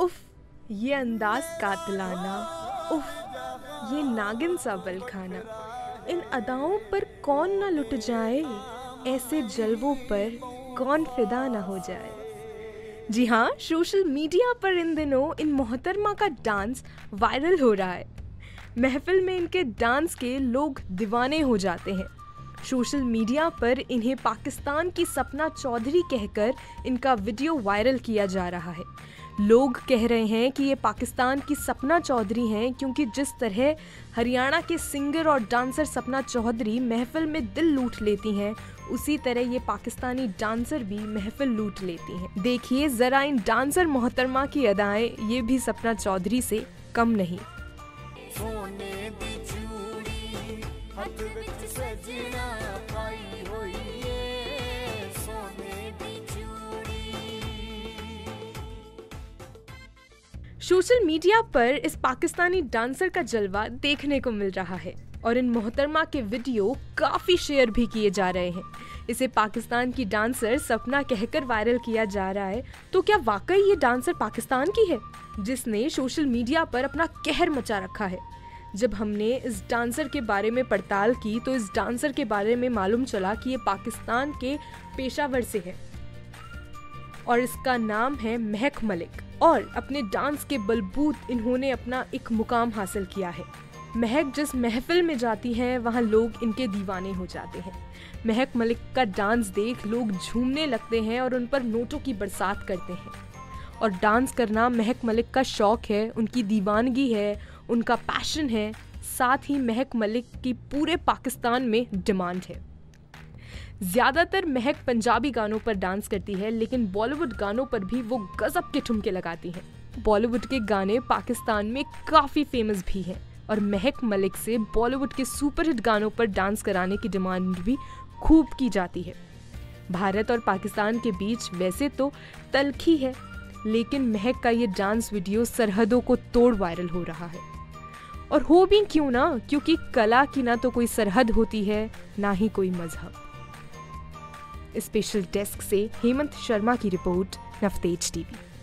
उफ ये अंदाज कातलाना, उफ ये नागिन सा बल खाना, इन अदाओं पर कौन ना लुट जाए, ऐसे जलवों पर कौन फिदा ना हो जाए। जी हाँ, सोशल मीडिया पर इन दिनों इन मोहतरमा का डांस वायरल हो रहा है। महफिल में इनके डांस के लोग दीवाने हो जाते हैं। सोशल मीडिया पर इन्हें पाकिस्तान की सपना चौधरी कहकर इनका वीडियो वायरल किया जा रहा है। लोग कह रहे हैं कि ये पाकिस्तान की सपना चौधरी हैं, क्योंकि जिस तरह हरियाणा के सिंगर और डांसर सपना चौधरी महफिल में दिल लूट लेती हैं, उसी तरह ये पाकिस्तानी डांसर भी महफिल लूट लेती हैं। देखिए ज़रा इन डांसर मोहतरमा की अदाएं, ये भी सपना चौधरी से कम नहीं। सोशल मीडिया पर इस पाकिस्तानी डांसर का जलवा देखने को मिल रहा है और इन मोहतरमा के वीडियो काफ़ी शेयर भी किए जा रहे हैं। इसे पाकिस्तान की डांसर सपना कहकर वायरल किया जा रहा है। तो क्या वाकई ये डांसर पाकिस्तान की है जिसने सोशल मीडिया पर अपना कहर मचा रखा है? जब हमने इस डांसर के बारे में पड़ताल की तो इस डांसर के बारे में मालूम चला कि ये पाकिस्तान के पेशावर से है और इसका नाम है महक मलिक, और अपने डांस के बलबूते इन्होंने अपना एक मुकाम हासिल किया है। महक जिस महफिल में जाती हैं वहाँ लोग इनके दीवाने हो जाते हैं। महक मलिक का डांस देख लोग झूमने लगते हैं और उन पर नोटों की बरसात करते हैं। और डांस करना महक मलिक का शौक़ है, उनकी दीवानगी है, उनका पैशन है, साथ ही महक मलिक की पूरे पाकिस्तान में डिमांड है। ज़्यादातर महक पंजाबी गानों पर डांस करती है, लेकिन बॉलीवुड गानों पर भी वो गजब के ठुमके लगाती हैं। बॉलीवुड के गाने पाकिस्तान में काफ़ी फेमस भी हैं और महक मलिक से बॉलीवुड के सुपरहिट गानों पर डांस कराने की डिमांड भी खूब की जाती है। भारत और पाकिस्तान के बीच वैसे तो तल्खी है, लेकिन महक का ये डांस वीडियो सरहदों को तोड़ वायरल हो रहा है। और हो भी क्यों ना, क्योंकि कला की ना तो कोई सरहद होती है ना ही कोई मजहब। स्पेशल डेस्क से हेमंत शर्मा की रिपोर्ट, नवतेज टीवी।